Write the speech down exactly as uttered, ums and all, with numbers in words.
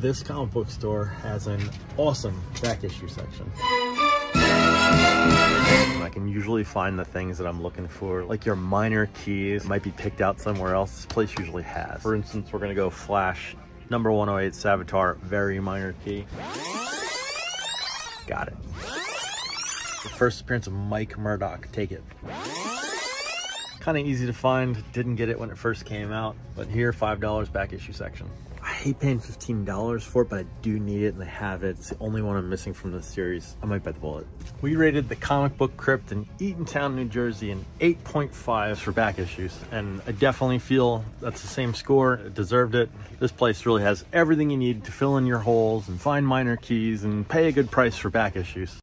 This comic book store has an awesome back issue section. I can usually find the things that I'm looking for, like your minor keys might be picked out somewhere else. This place usually has. For instance, we're gonna go Flash, number one oh eight, Savitar, very minor key. Got it. The first appearance of Mike Murdock, take it. Kind of easy to find, didn't get it when it first came out, but here, five dollars back issue section. I hate paying fifteen dollars for it, but I do need it and they have it. It's the only one I'm missing from this series. I might bite the bullet. We rated the Comic Book Crypt in Eatontown, New Jersey an eight point five for back issues. And I definitely feel that's the same score. It deserved it. This place really has everything you need to fill in your holes and find minor keys and pay a good price for back issues.